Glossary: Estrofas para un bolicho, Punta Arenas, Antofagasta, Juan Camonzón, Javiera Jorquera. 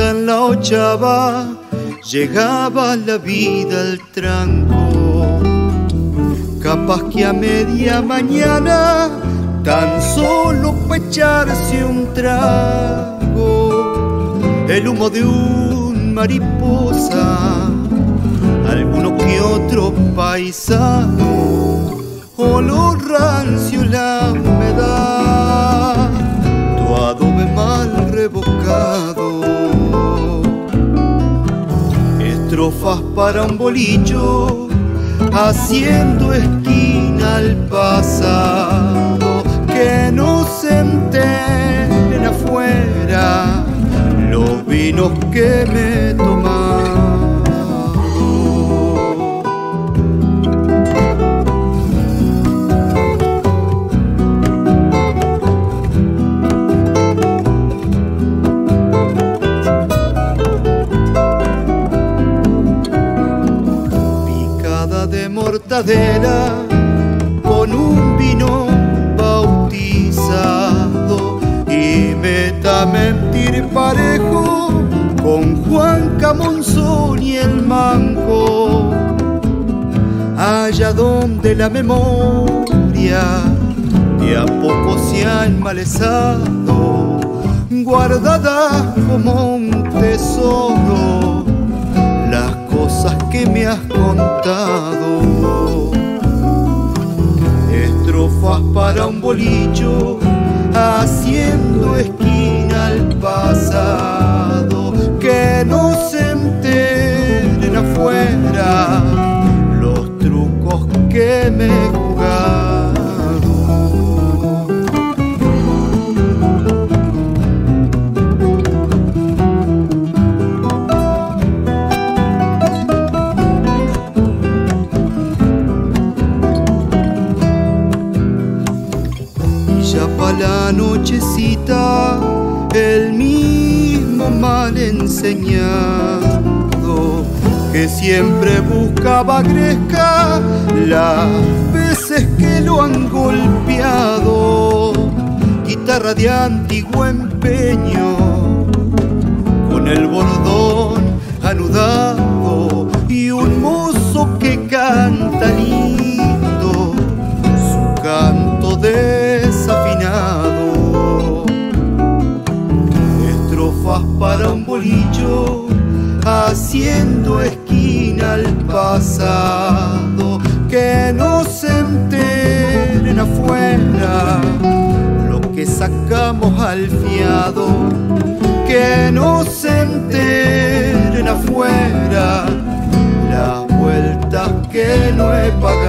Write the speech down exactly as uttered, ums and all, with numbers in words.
canta en la ochava, llegaba la vida al tranco. Capaz que a media mañana, tan solo pa' echarse un trago, el humo de un mariposa, alguno que otro paisano, olor rancio la humedad, tu adobe mal rebocado. Estrofas para un bolicho, haciendo esquina al pasado, que no se enteren afuera los vinos que me toman. Mortadela con un vino bautizado y meta mentir parejo con Juan Camonzón y el Manco. Allá donde la memoria de a poco se ha enmalezado, guardada como un tesoro las cosas que me has contado. Estrofas para un bolicho, haciendo esquina al pasado, que no se enteren afuera los trucos que me he jugado. Ya pa' la nochecita, el mismo mal enseñado que siempre buscaba gresca las veces que lo han golpeado. Guitarra de antiguo empeño, con el bordón anudado y un mozo que canta lindo su canto de desafinado. Estrofas para un bolicho, haciendo esquina al pasado, que no se enteren afuera lo que sacamos al fiado, que no se enteren afuera las vueltas que no he pagado.